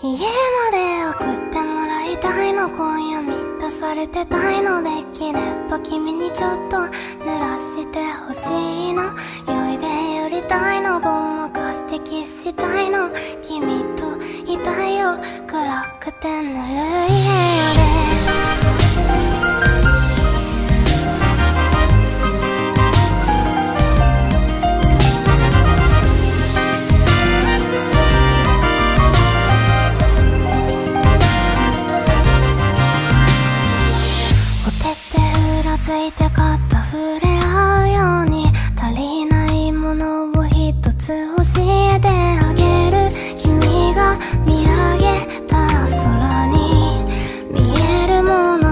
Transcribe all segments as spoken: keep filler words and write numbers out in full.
家まで送ってもらいたいの、今夜満たされてたいの、できれば君にちょっと濡らしてほしいの、酔いで寄りたいの、ごまかしてキスしたいの、君といたいよ暗くてぬるい部屋で。ついて肩触れ合うように足りないものを一つ教えてあげる、君が見上げた空に見えるもの、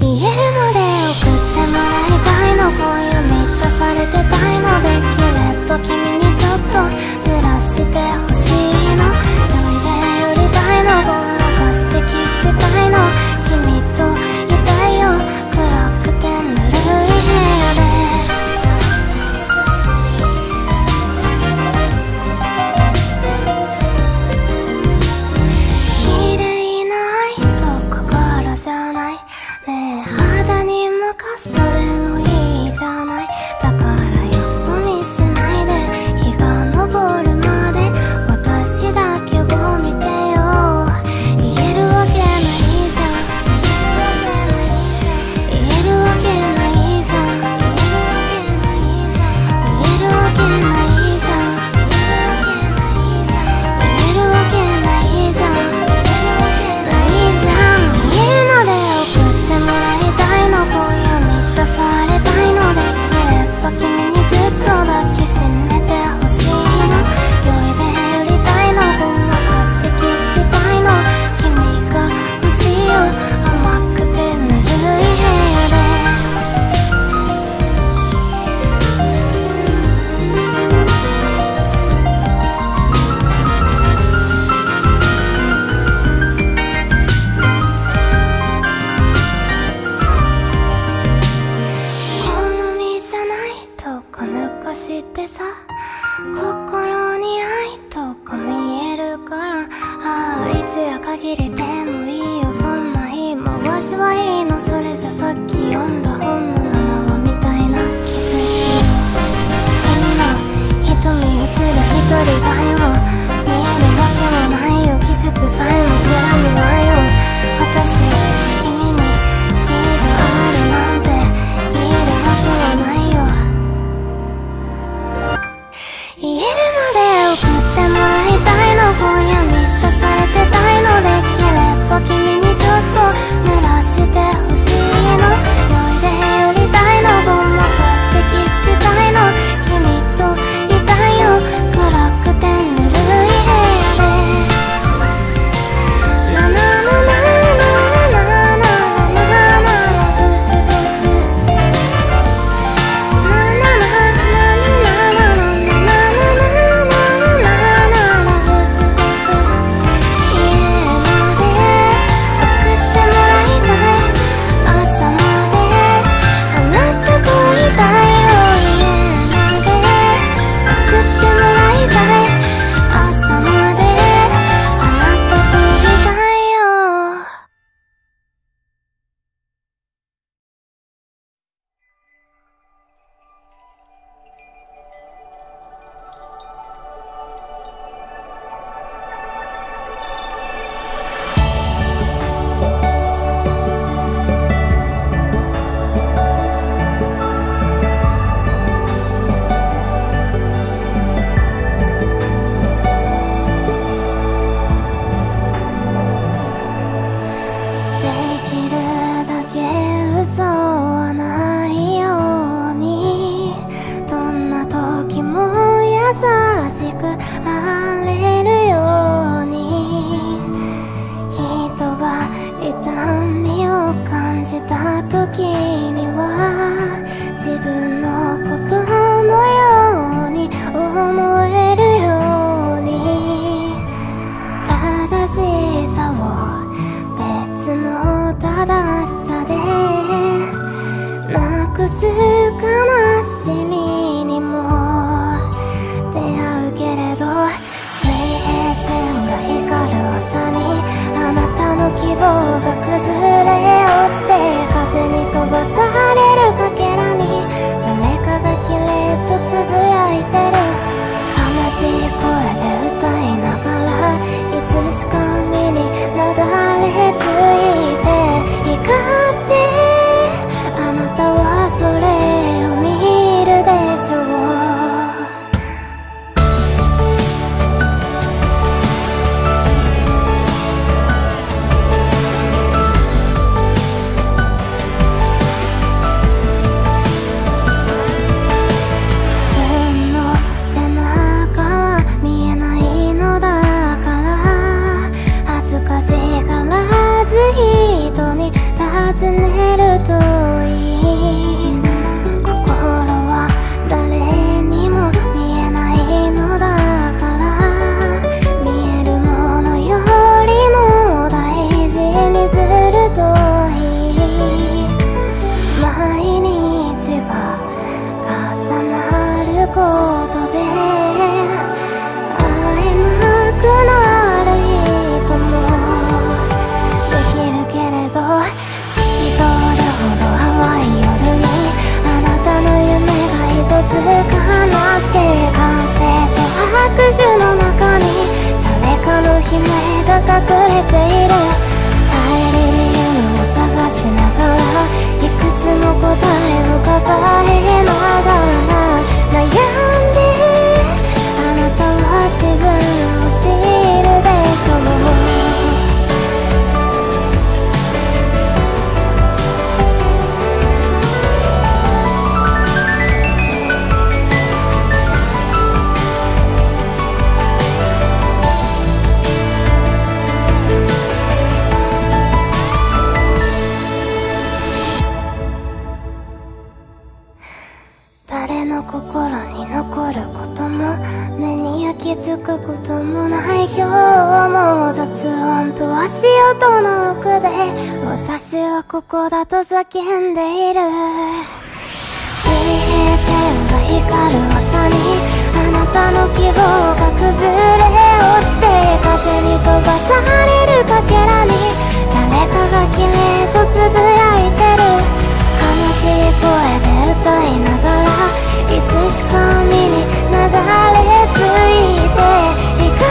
家まで送ってもらいたいの、今夜満たされてたいの、できれば君にちょっと濡らしてほしいの、酔いで寄りたいの、ごまかしてキスしたいの、君といたいよている。帰れる夢を探しながら、いくつも答えを抱えながら悩んで、あなたは自分を知るでしょここだと叫んでいる。水平線が光る朝に、あなたの希望が崩れ落ちて、風に飛ばされるかけらに誰かが綺麗とつぶやいてる。悲しい声で歌いながら、いつしか海に流れ着いていかない。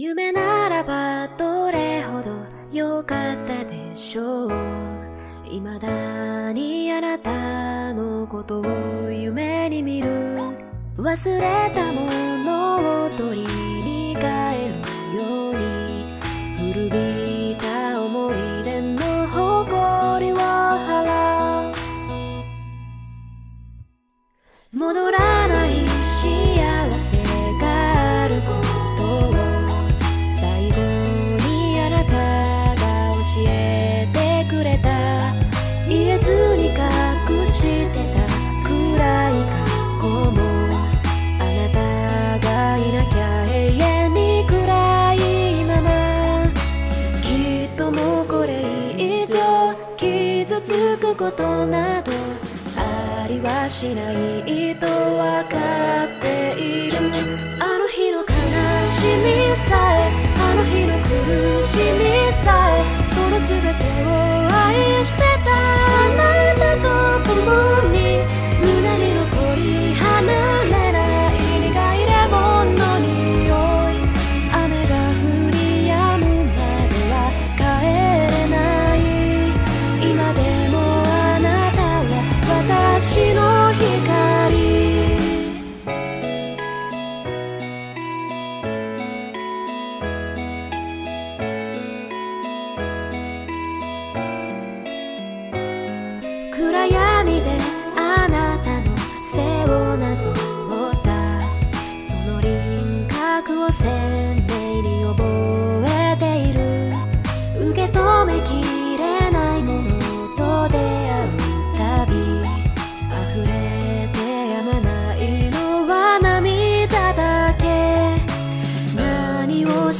夢ならばどれほど良かったでしょう。未だにあなたのことを夢に見る。忘れたものを取りに帰るように、古びた思い出の誇りを払う。戻らない幸せがあることを教えてくれた。言えずに隠してた暗い過去も、あなたがいなきゃ永遠に暗いまま。きっともうこれ以上傷つくことなどありはしないとわかっている。あの日の悲しみさえ、あの日の苦しみさえ、その全てを愛してたあなたと共に、胸に残り離れない苦いレモンの匂い。雨が降り止むまでは帰れない。今でもあなたは私の光。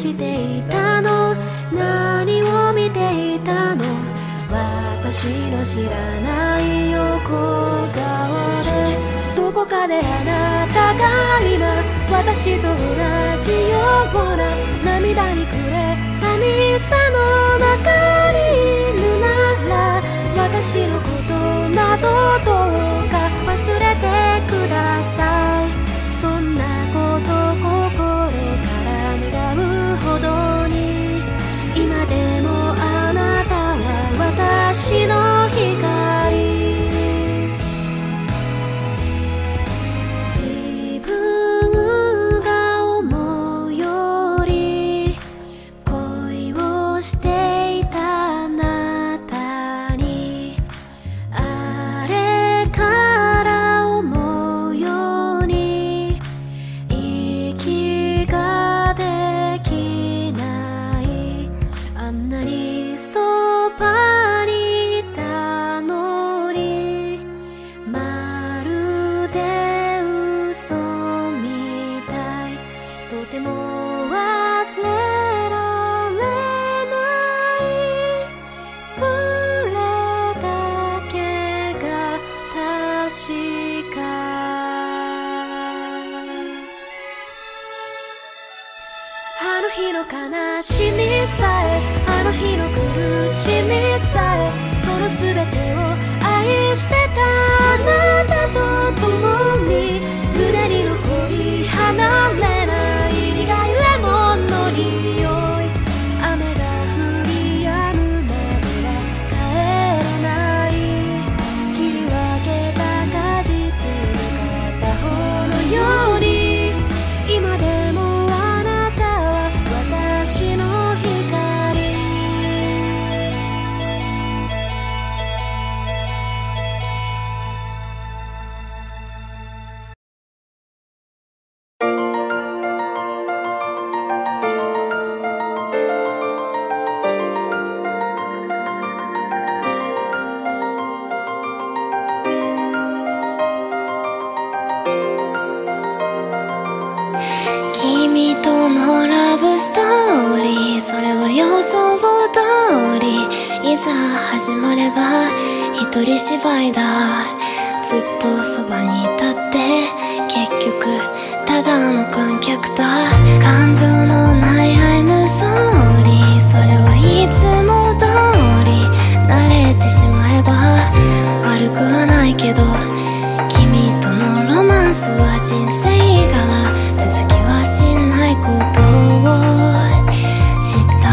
していたの、何を見ていたの、私の知らない横顔で。どこかであなたが今私と同じような涙に暮れ寂しさの中にいるなら、私のことなどどうか忘れてください。そんなこと心から願うほどに、今でもあなたは私の光。自分が思うより恋をしていたあなたに、あれからの日の悲しみさえ、あの日の苦しみさえ、その全てを愛してたあなたと共に、胸に残り離れない苦いレモンの匂い、雨が降り止むまでは帰れない、切り分けた果実の片方のように、始まれば一人芝居だ。ずっとそばにいたって結局ただの観客だ。感情のないアイムソーリー、それはいつも通り慣れてしまえば悪くはないけど、君とのロマンスは人生柄、続きはしないことを知った。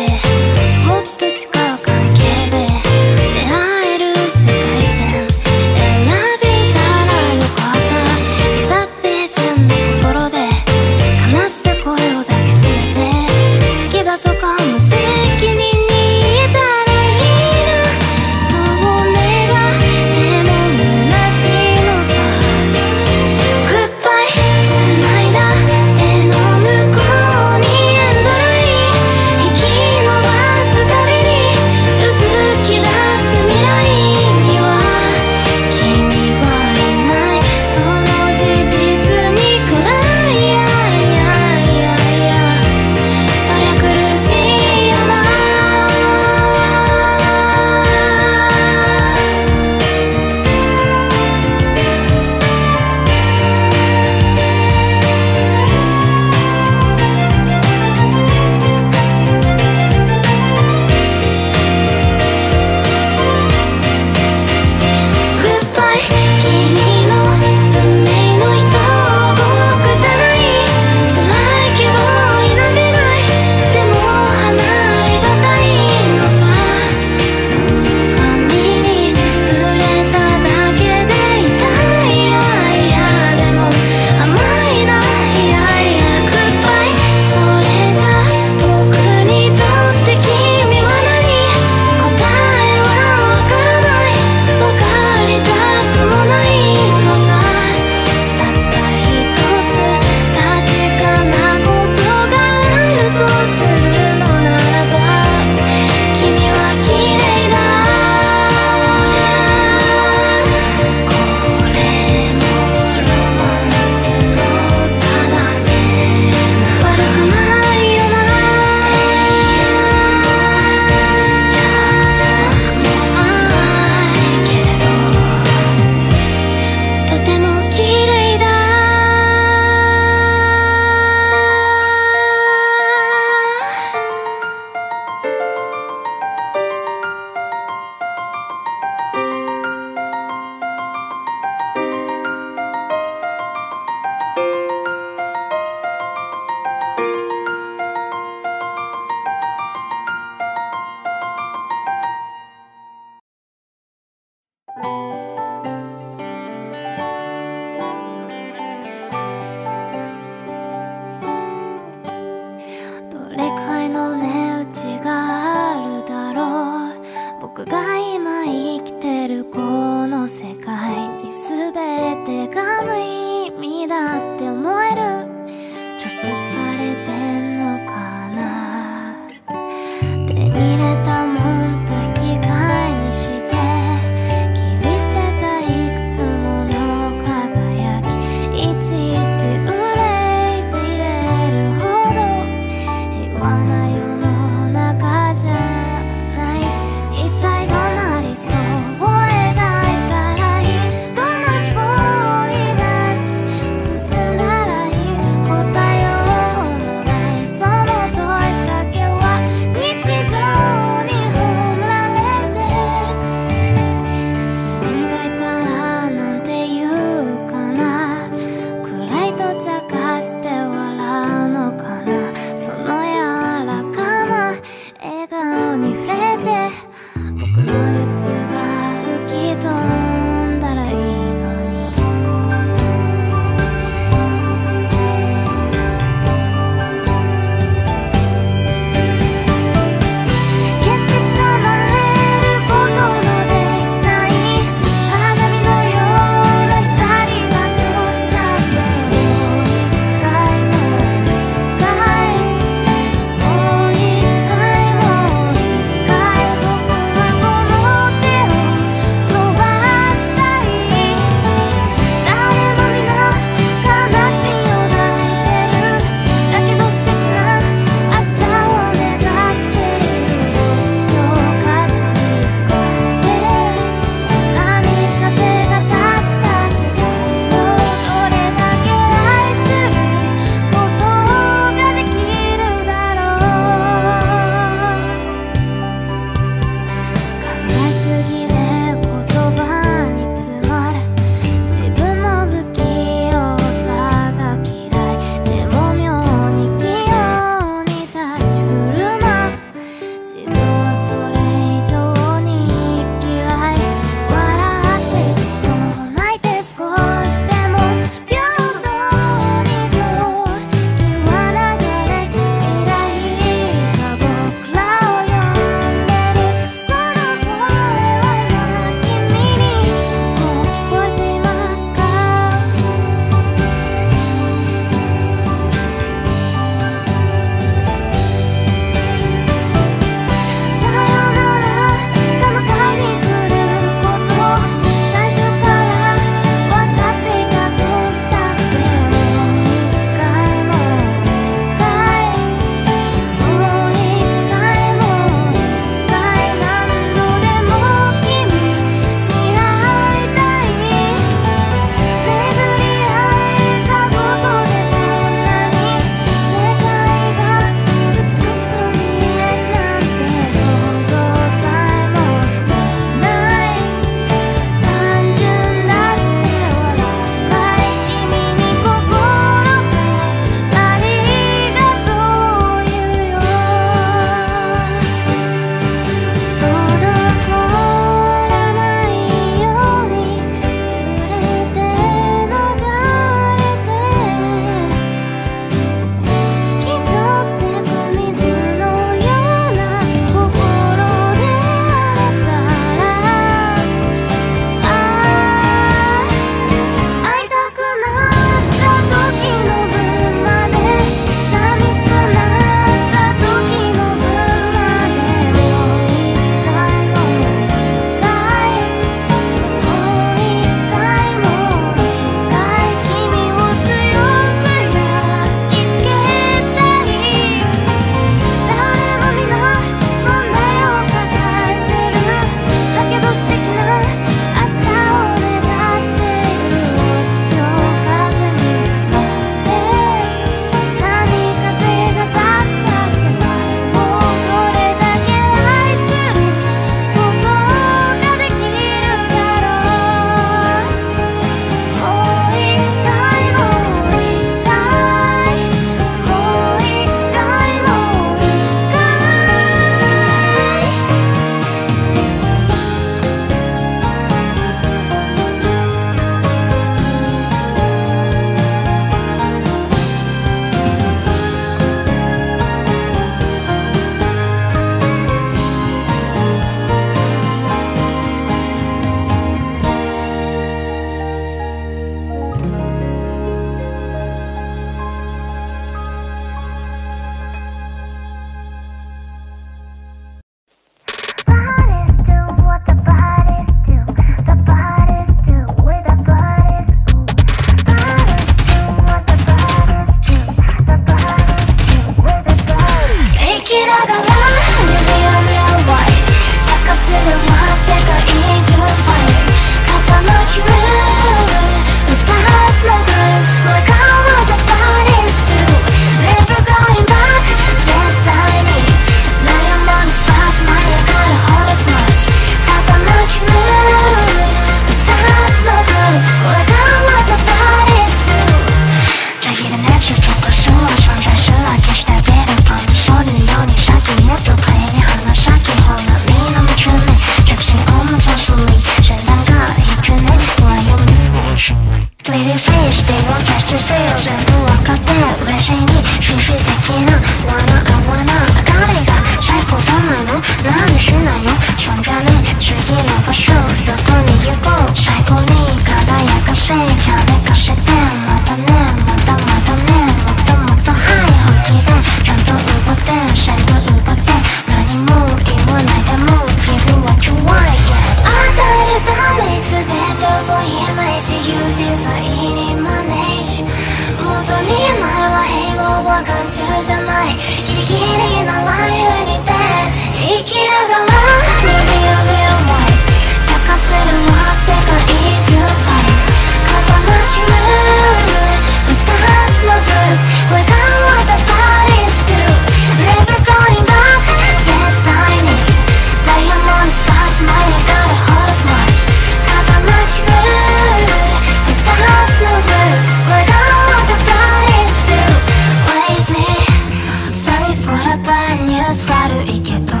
スファルいけどあ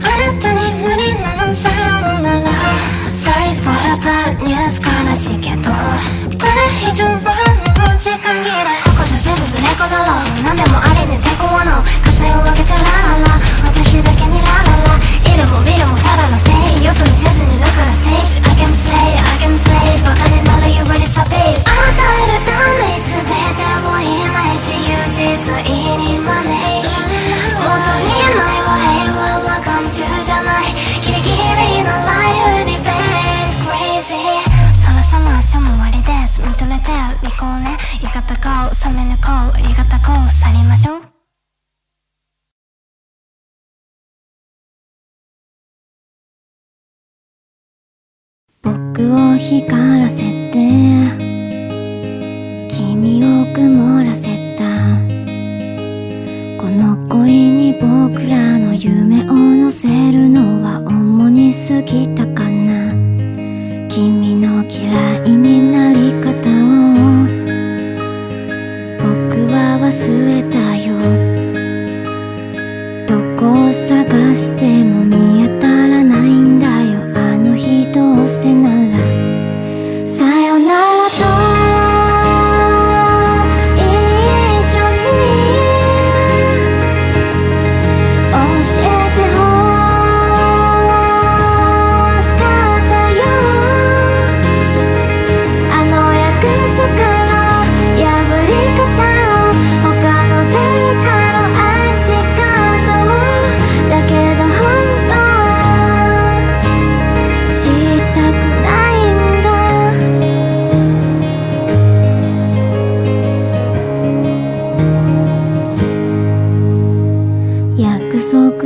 なたに無理なのさよなら Sorry for the bad news 悲しいけどこれ以上はもう時間切れここじゃ全部ブレイコだろ何でもありに抵抗はの火星を分けてラララ私だけにラララいるも見るもただのステイよそ見せずにだからステージ I can slay I can slay バカになら You ready stop it 与えるため全てをイマイチ優しさいにマネージ中じゃないギリギリのライフにベッドクレイジーそろそろ明日も終わりです見とれてる行こうね言い方こう冷めぬこう言い方こう去りましょう僕を光らせて君を曇らせたこの恋に僕らの夢を乗せるのは重に過ぎたかな君の嫌いになり方を僕は忘れたよどこを探しても見当たらないんだよあの日どうせならさよならと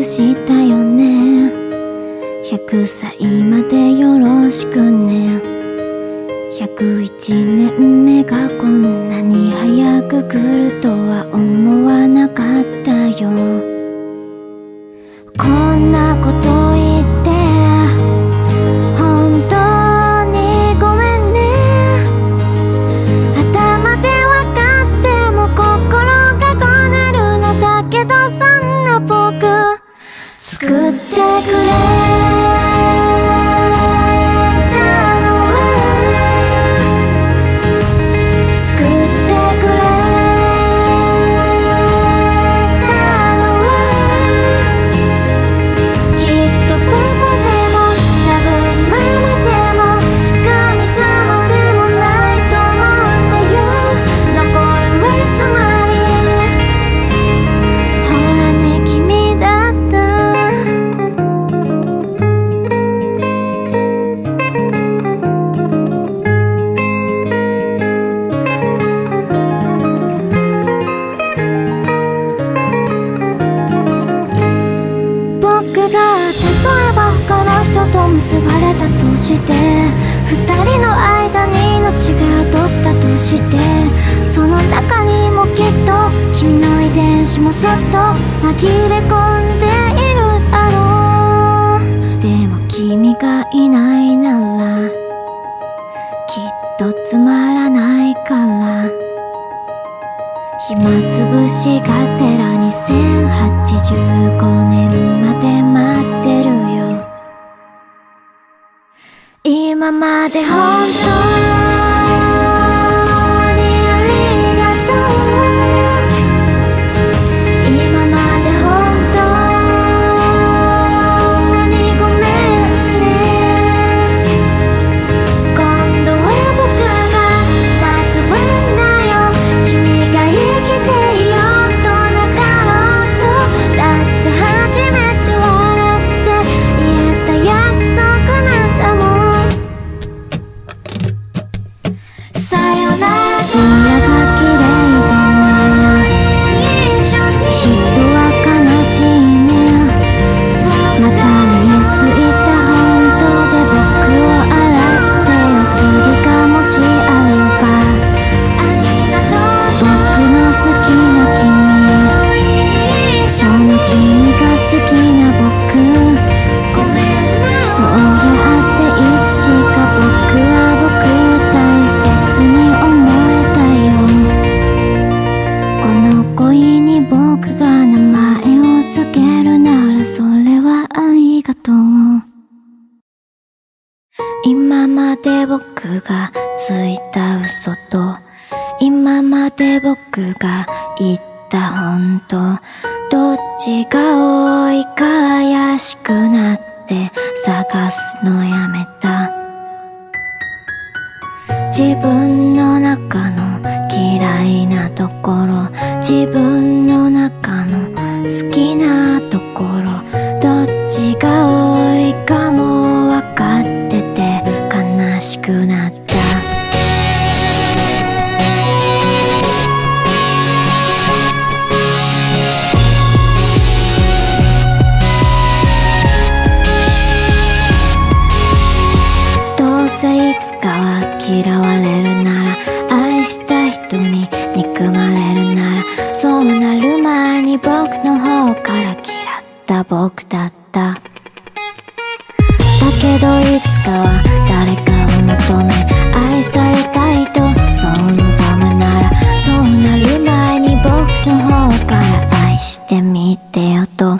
したよねひゃくさいまでよろしくねひゃくいちねんめがこんなに早く来るとは思わなかったよこんなこと言って本当にごめんね頭で分かっても心がこねるのだけどそんな僕救ってくれまで僕がついた嘘と今まで僕が言った本当、どっちが多いか怪しくなって探すのやめた。自分の中の嫌いなところ、自分の中の好きなところ、どっちが多いかも分かってて悲しくなった。どうせいつかは嫌われるなら、愛した人に憎まれるなら、そうなる前に僕の方から嫌った僕だった。だけどいつかは誰かを求め愛されたいとそう望むなら、そうなる前に僕の方から愛してみてよと。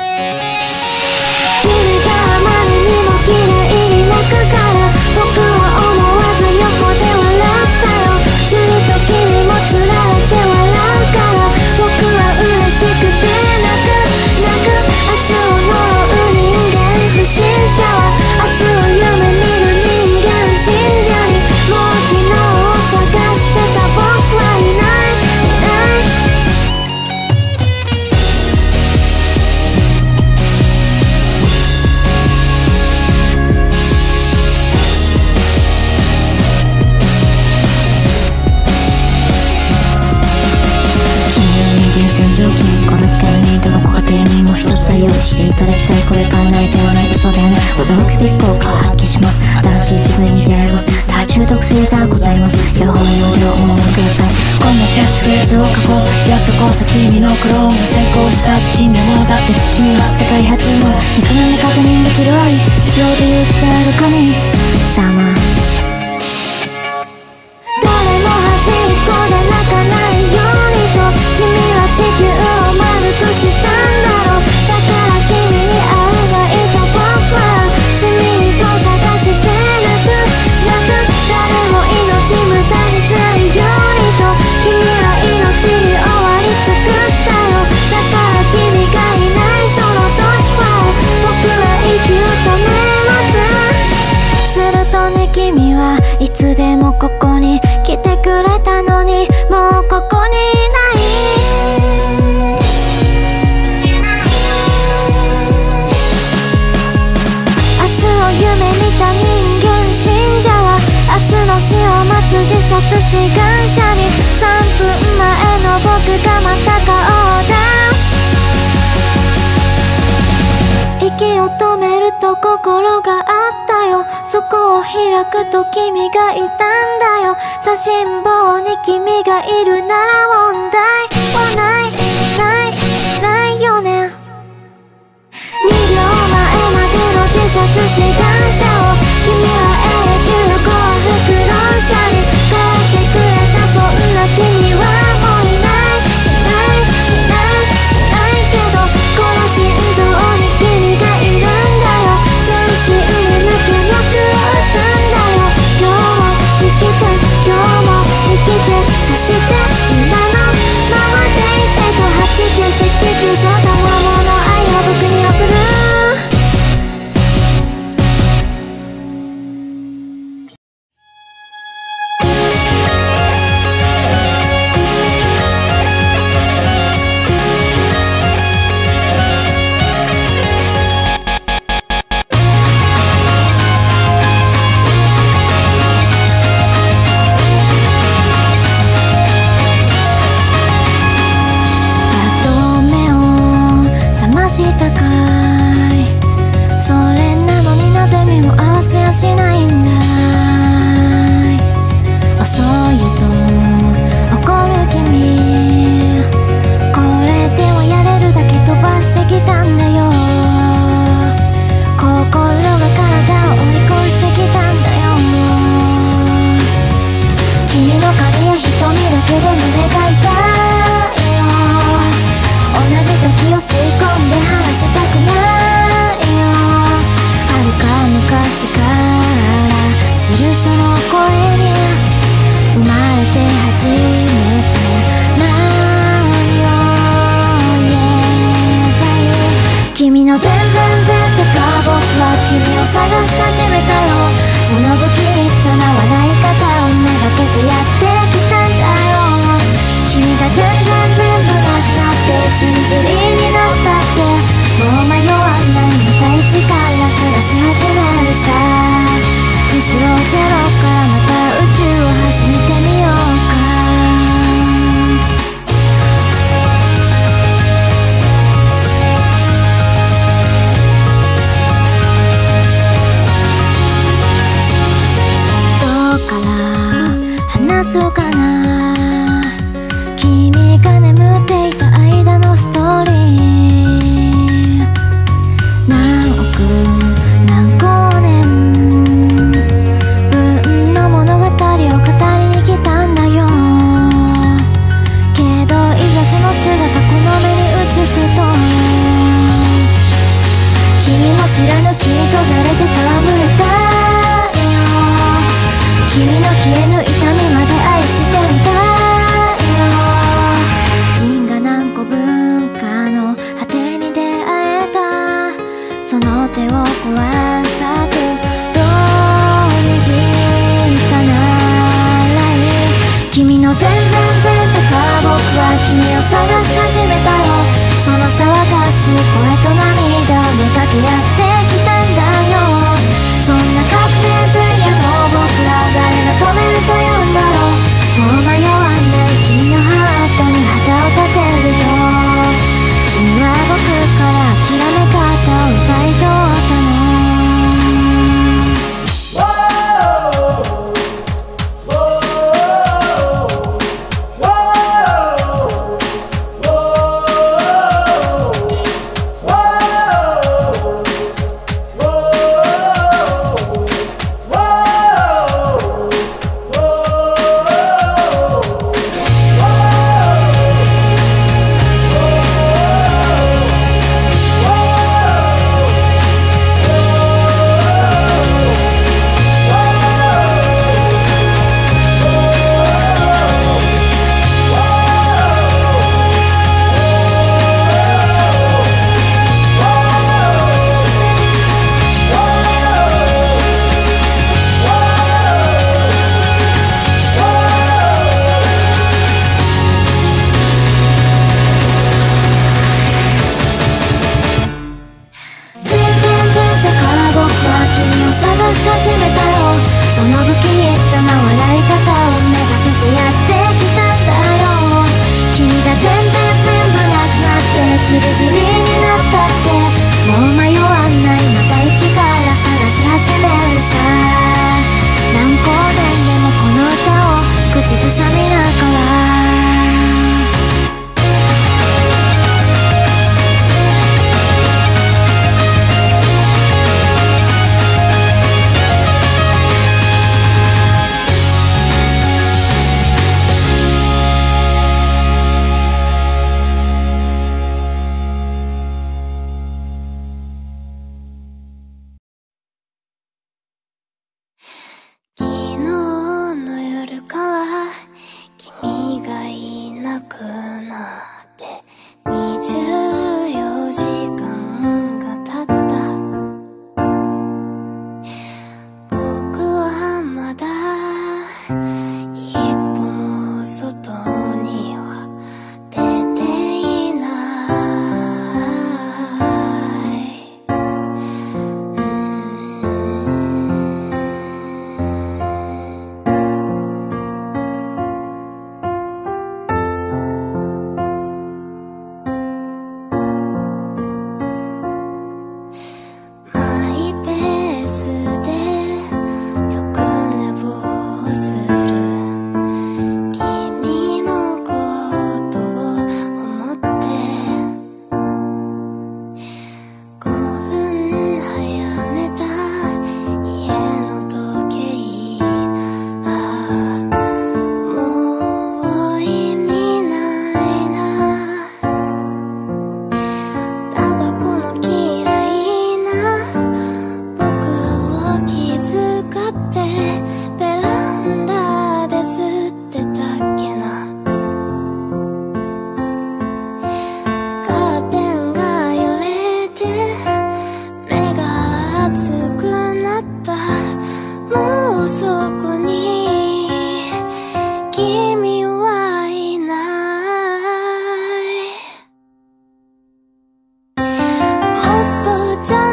君のクローンが成功した時にもだって君は世界初の肉眼で確認できる愛一応で言ってある神様。誰も端っこで泣かないようにと君は地球を丸くしたんだろう。だから君に会うがいた僕は罪人探して泣く泣く。誰も命無駄にしないようにと君は命に終わる君はいつでもここに来てくれたのにもうここにいない。明日を夢見た人間信者は明日の死を待つ自殺志願者にさんぷんまえの僕がまた顔を出す。息を止めると心があったよ、そこを開くと君がいたんだよ。左心房に君がいるなら問題はないないないよね。にびょうまえまでの自殺志願者を君は永久幸福論者に変えてくれた。そんな君はもういないいないいないいないけどこの心臓に君がいるんだよ。全身して今のままでいてごひゃくきゅうじゅうきゅうそのもの愛を僕に送る。したかい、それなのになぜ目も合わせやしないんだい。遅いと怒る君、これではやれるだけ飛ばしてきたんだよ。心が体を追い越してきたんだよ。君の髪や瞳だけで胸が痛い。時を吸い込んで離したくないよ。遥か昔から知るその君の全然前世か、僕は君を探し始めたよ。その不器用な笑い方をめがけてやってきたんだよ。君が全然全部なくなって一日りになったって、もう迷わないまた一から探し始めるさ。むしろゼロからまた宇宙を始めてみようか。そうかな、君が眠っていた間のストーリー。何億何光年分の物語を語りに来たんだよ。けどいざその姿この目に映すと、君も知らぬ君とされて戯れた。君の消えぬ痛みまで愛してんだよ。銀河何個分かの果てに出会えた、その手を壊さずどう握ったならいい。君の全然前世から僕は君を探し始めたよ。その騒がしい声と涙を見かけ合ってきたんだよ。そんな確定性誰が止めると言うんだろう。もう迷わない君のハートに旗を立てるよ。君は僕から諦め方を奪い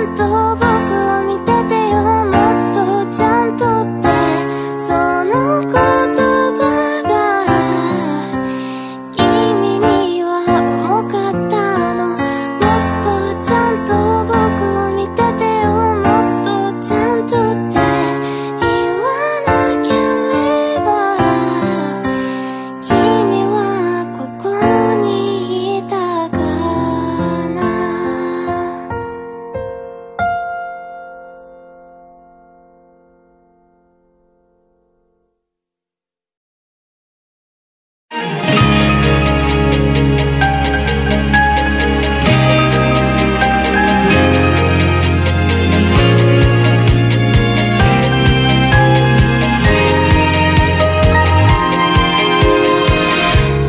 んと僕を見ててよ、もっとちゃんとって、その言葉が君には重かったの。もっとちゃんと僕を見ててよ、もっとちゃんとって言わなければ君はここにいたかな。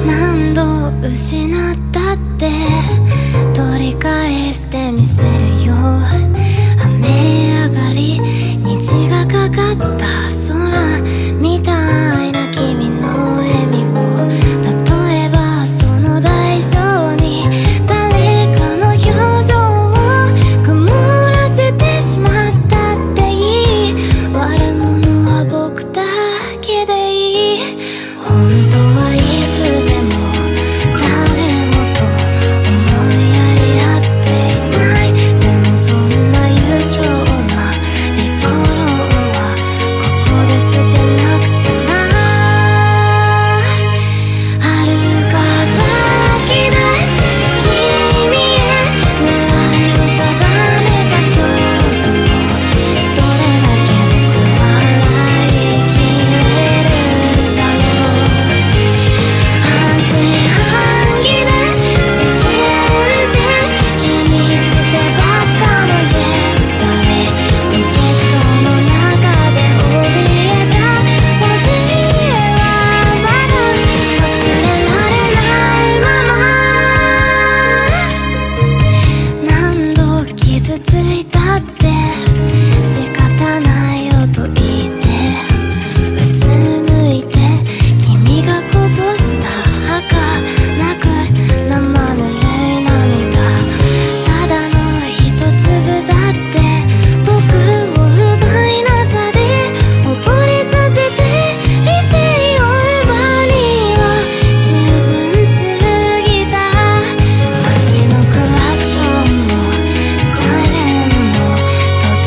何度失ったって取り返してみせるよ。雨上がり虹がかかった空みたいな君の笑みを、例えばその代償に誰かの表情を曇らせてしまったっていい。悪者は僕だけでいい。本当はいつでも誰もと思いやり合っていたい。でもそんな悠長な理想論はここで捨てなくちゃな。はるか先で君へ狙いを定めた恐怖を、どれだけ僕は笑いきれるんだろう。半信半疑で世間で気にされていたばっかの Yesterday、 ポケットの中で怯えた怯えはまだ忘れられないまま。何度傷ついたって仕方ないよと言ってうつむいて君がこぼした儚く生ぬるい涙、ただの一粒だって僕を奪いなさで溺れさせて、理性を奪うには十分すぎた。街のクラクションもサイレンも突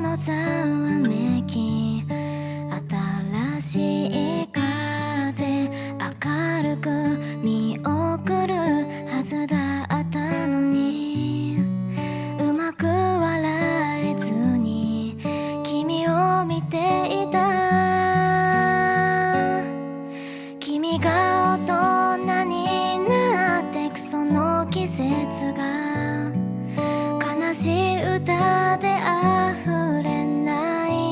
のざわめき」「新しい風明るく見送るはずだったのに」「うまく笑えずに君を見ていた」「君が大人になってくその季節が」悲しい歌で溢れない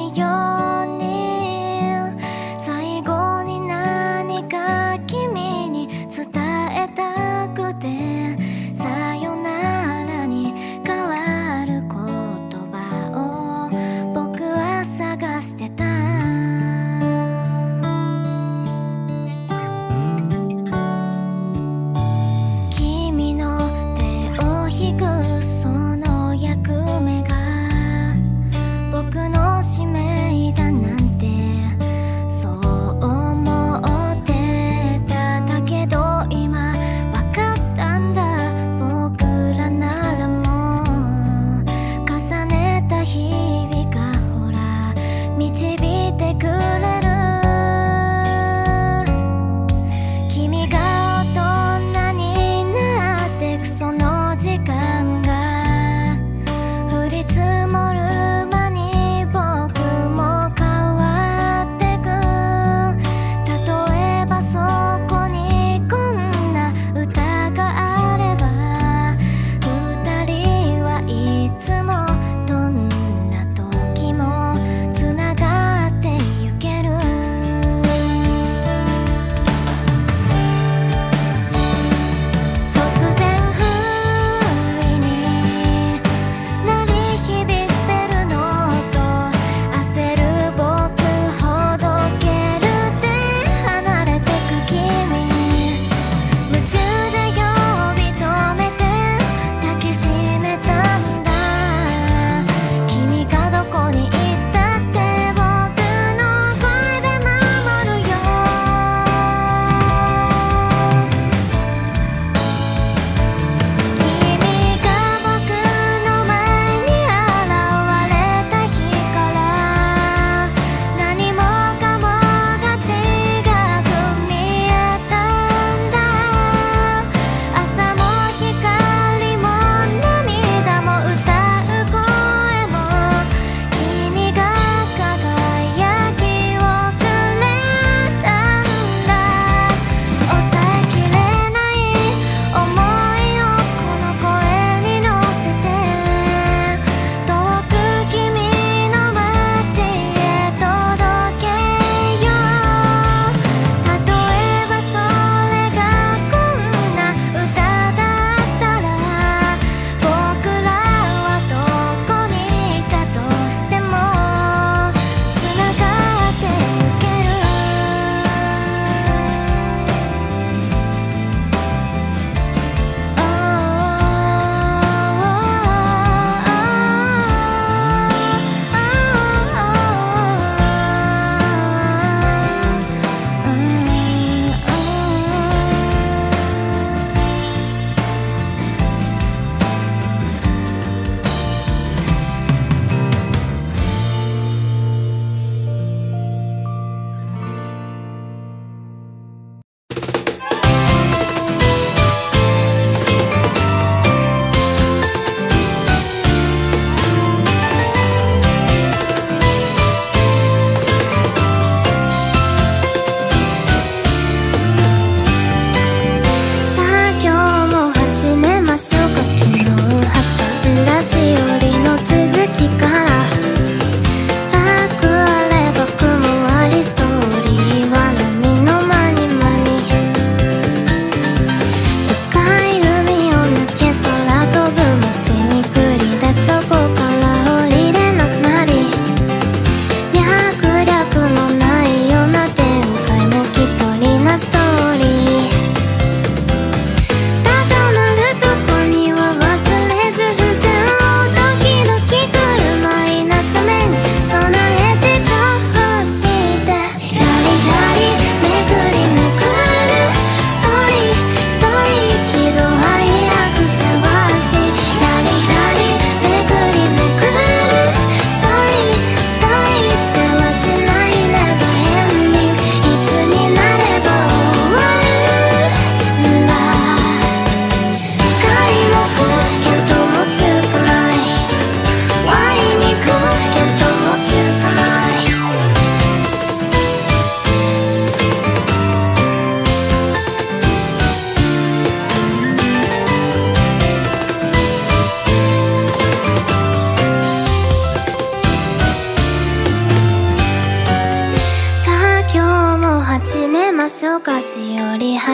所菓子より挟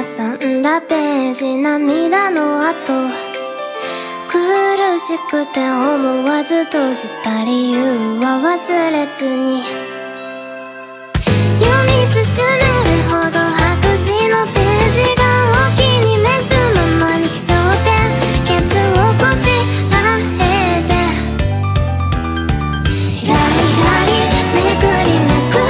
んだページ、涙の跡。苦しくて思わず閉じた理由は忘れずに、読み進めるほど白紙のページがお気に召すままに気象点結をこしあえて、ラリラリめくりめくり「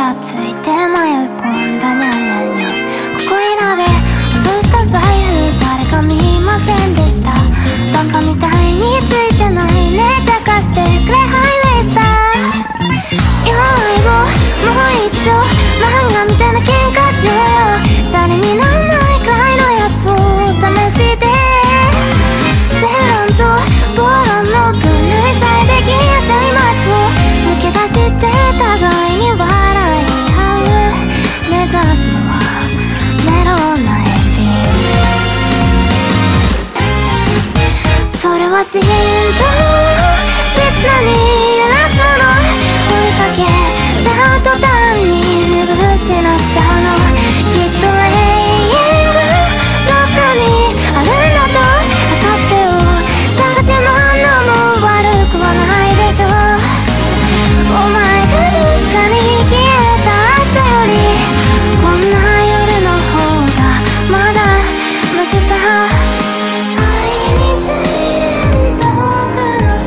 らついて迷い込んだニャンニャンニャン。ここいらで落とした財布誰か見ませんでした。バカみたいについてないねちゃかしてくれハイウェイスター。用意ももう一丁漫画みたいな喧嘩しようよ。シャレにならないくらいのやつを試してセロンとボロンの分類さえできやすい街を抜け出して互いに笑い合う。目指すのはメロンなエンディング。それは心臓を切なに揺らすもの。追いかけた途端に見失っちゃうの。きっと永遠がどっかにあるんだと明後日を探しものも悪くはないでしょう。お前どっかに消えた朝よりこんな夜の方がまだマシさ。心が囁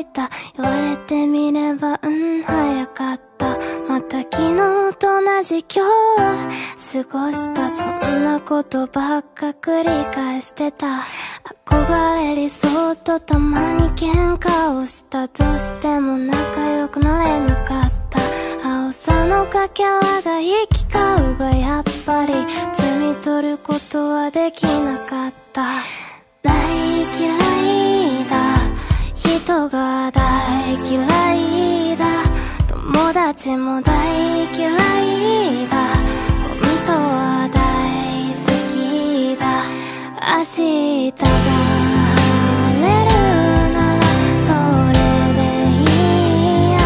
いた。言われてみればうん早かった。また昨日と同じ今日過ごした。そんなことばっか繰り返してた。憧れ理想とたまに喧嘩をした。どうしても仲良くなれなかった。青さのかけらが行き交うがやっぱり摘み取ることはできなかった。大嫌い人が大嫌いだ。友達も大嫌いだ。本当は大好きだ。明日が晴れるならそれでいいや。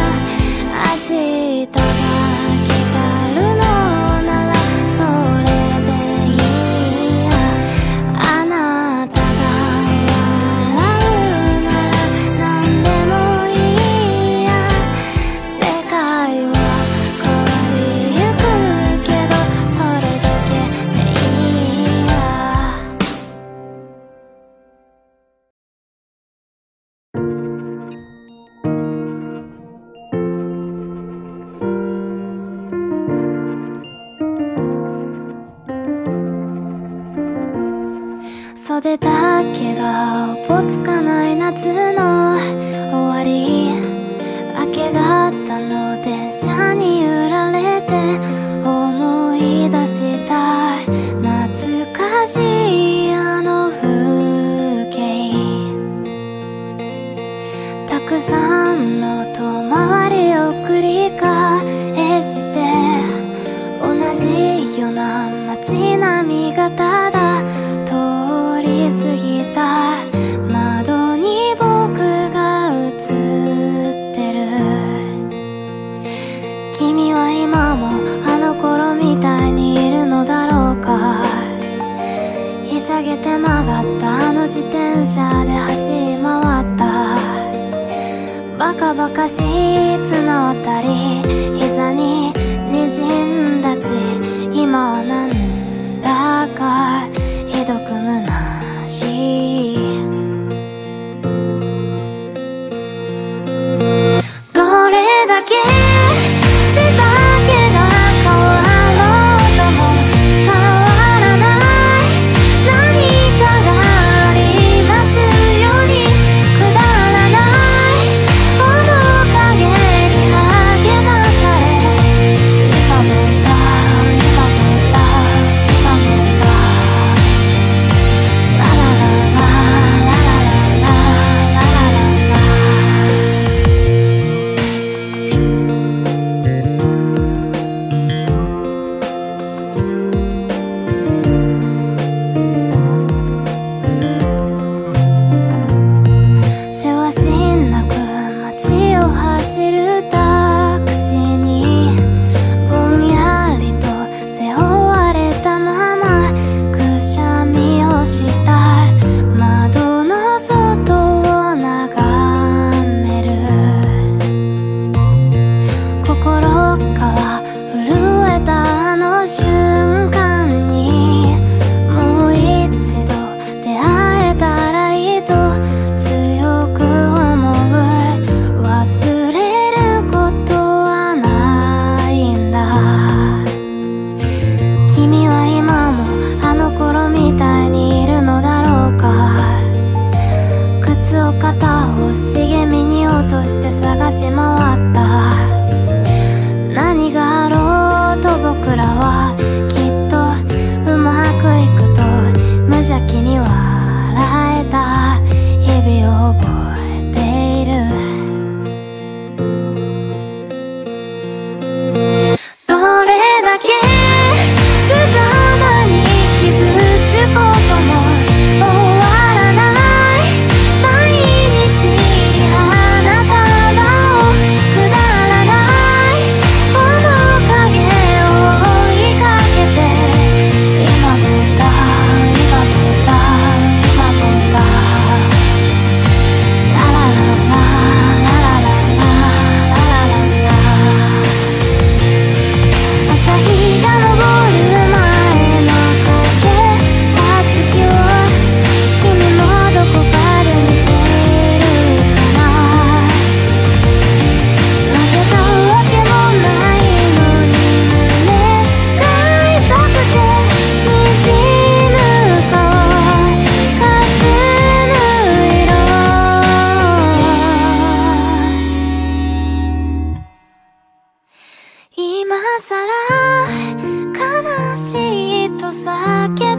明日が来たるのならそれでいいや。あなた袖だけがおぼつかない夏の終わり。明け方の電車に揺られて思い出したい。懐かしいあの風景。たくさんの遠回りを繰り返して同じような街並みがただ過ぎた。窓に僕が映ってる。君は今もあの頃みたいにいるのだろうか。ひしゃげて曲がったあの自転車で走り回った。馬鹿ばばかしい募ったり膝に滲んだ血、今はなんだかひどく虚しい。どれだけ「平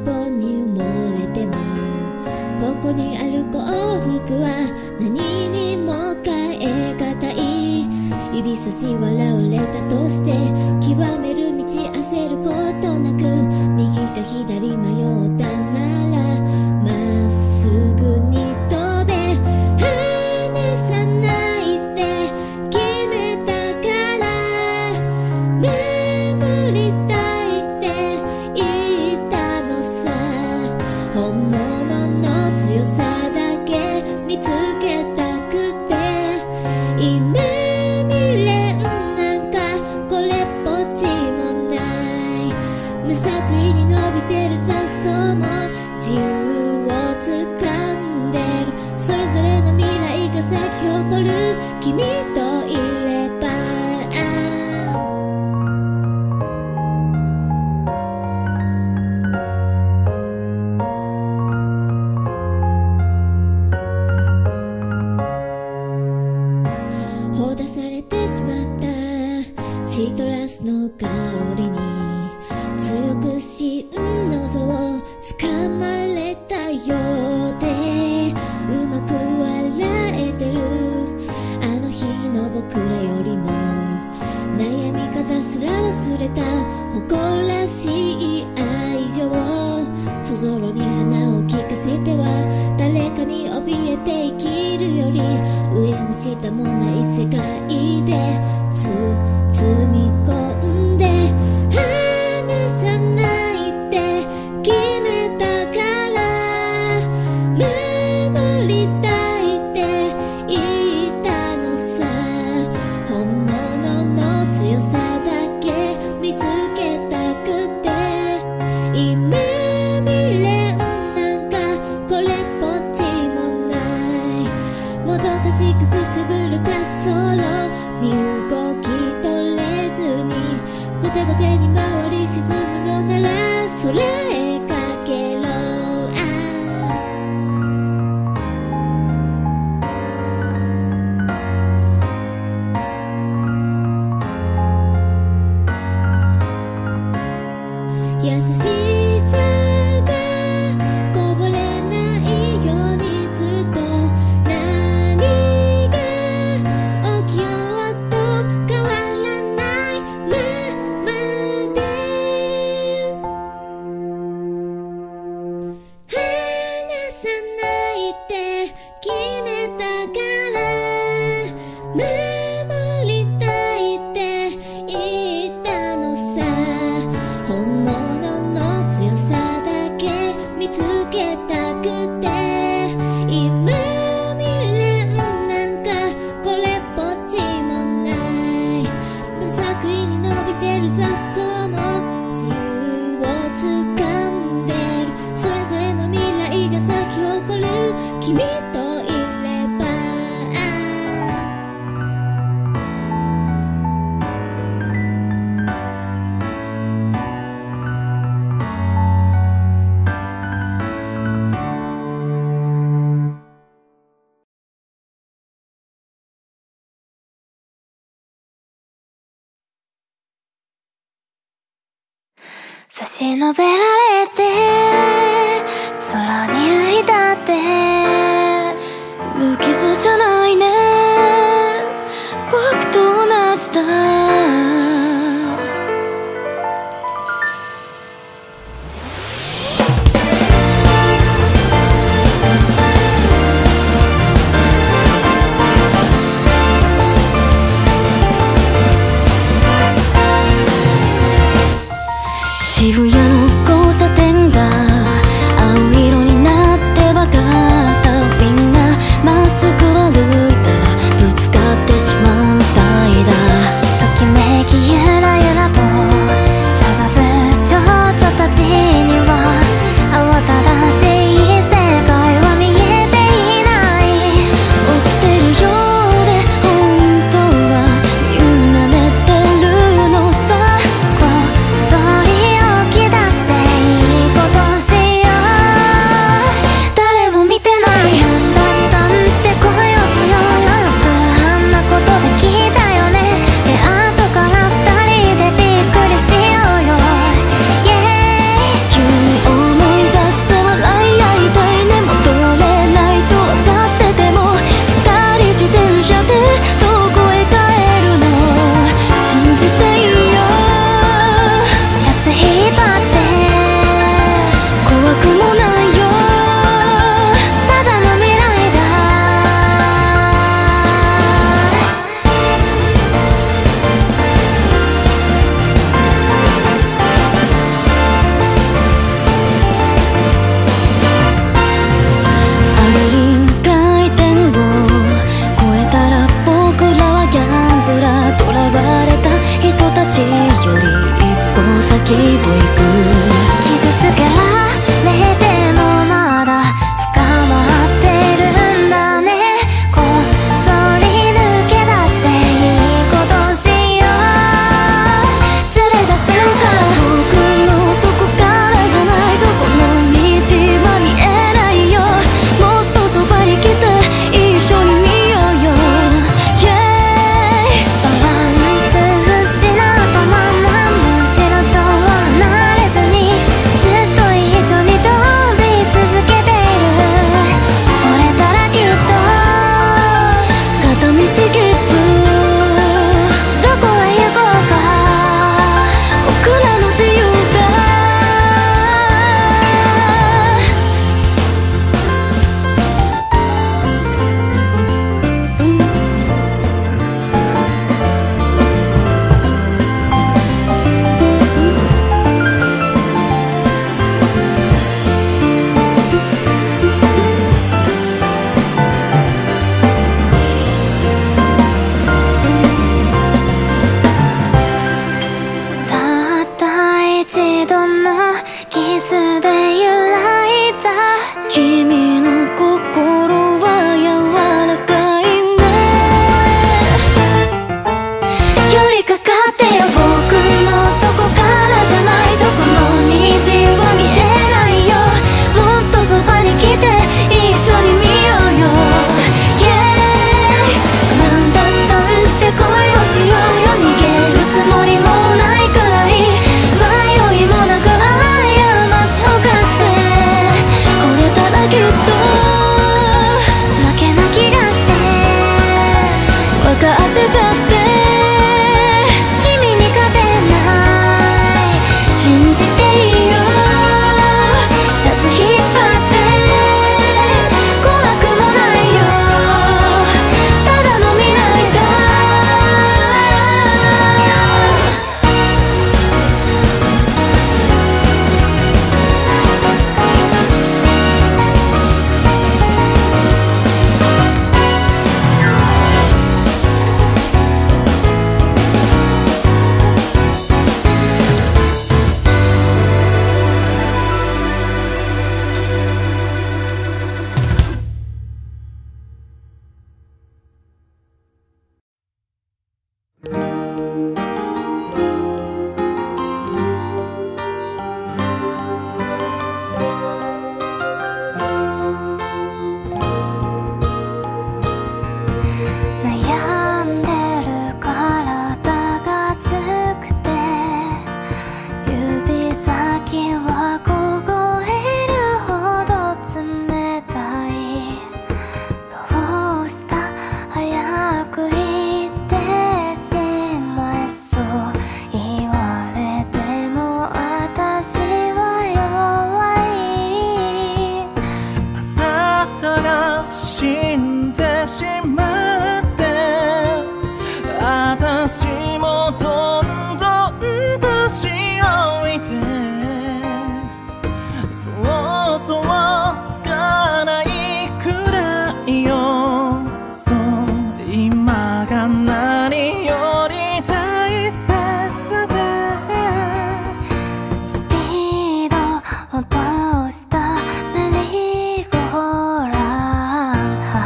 凡に埋もれてもここにある幸福は何にも変えがたい。指差し笑われたとして極める道焦ることなく、右か左迷ったならまっすぐに飛べ、離さないって決めたから眠りたいって言ったのさ。本物の強さだけ見つけたくて、今未練なんかこれっぽっちもない。無作為に伸びてる雑草も自由を掴んでる。それぞれの未来が咲き誇る君といれば、放出されてしまったシトラスの香りに強く心の像をつかまれたようで、うまく笑えてるあの日の僕らよりも、悩み方すら忘れた誇らしい愛情を、そぞろに花を聞かせては誰かに怯えて生きるより、上も下もない世界で包み込んで、離さないって決めたから守りたいって言ったのさ。本物の強さだけ見つけたくて、今未練なんかこれっぽっちもない。もどかしくくすぶる滑走路に「手に回り沈むのなら空へかけろ」「優しさがこぼれないようにずっと何が起きようと変わらないまま」差し伸べられて空に浮いたって無傷じゃないね、僕と同じだ。渋谷の交差点が青色になってばかり方が死んでしまって、私もどんどん年老いて、そうそうつかないくらいよ。そう今が何より大切で、スピード落としたメリーゴーラン、白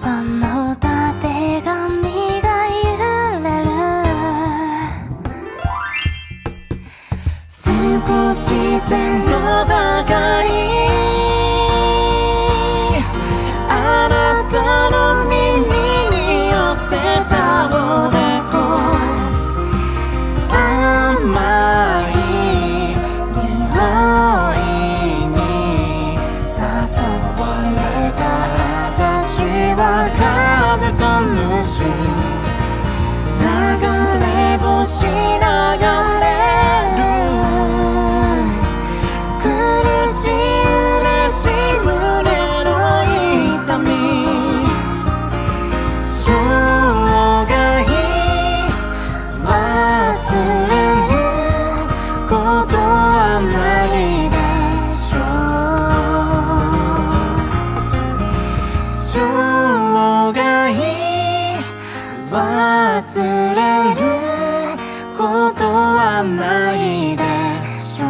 馬のたてがみが揺れる、少し背の高いないでしょう。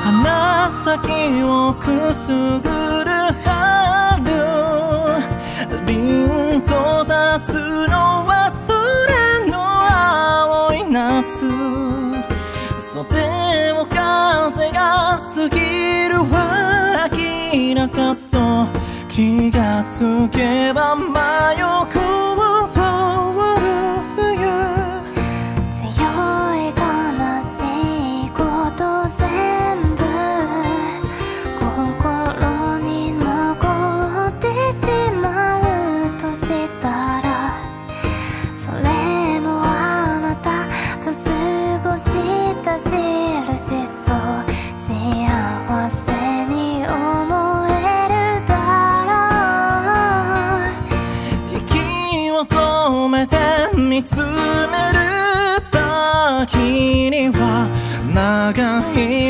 鼻先をくすぐる春、凛と立つのは袖を風が過ぎるわ、明らかそう、気がつけば真横を通る冬、強い悲しいこと全部心に残ってしまうとしたら、それもあなたと過ごし「しるしそう」「幸せに思えるだろう」「息を止めて見つめる先には長い」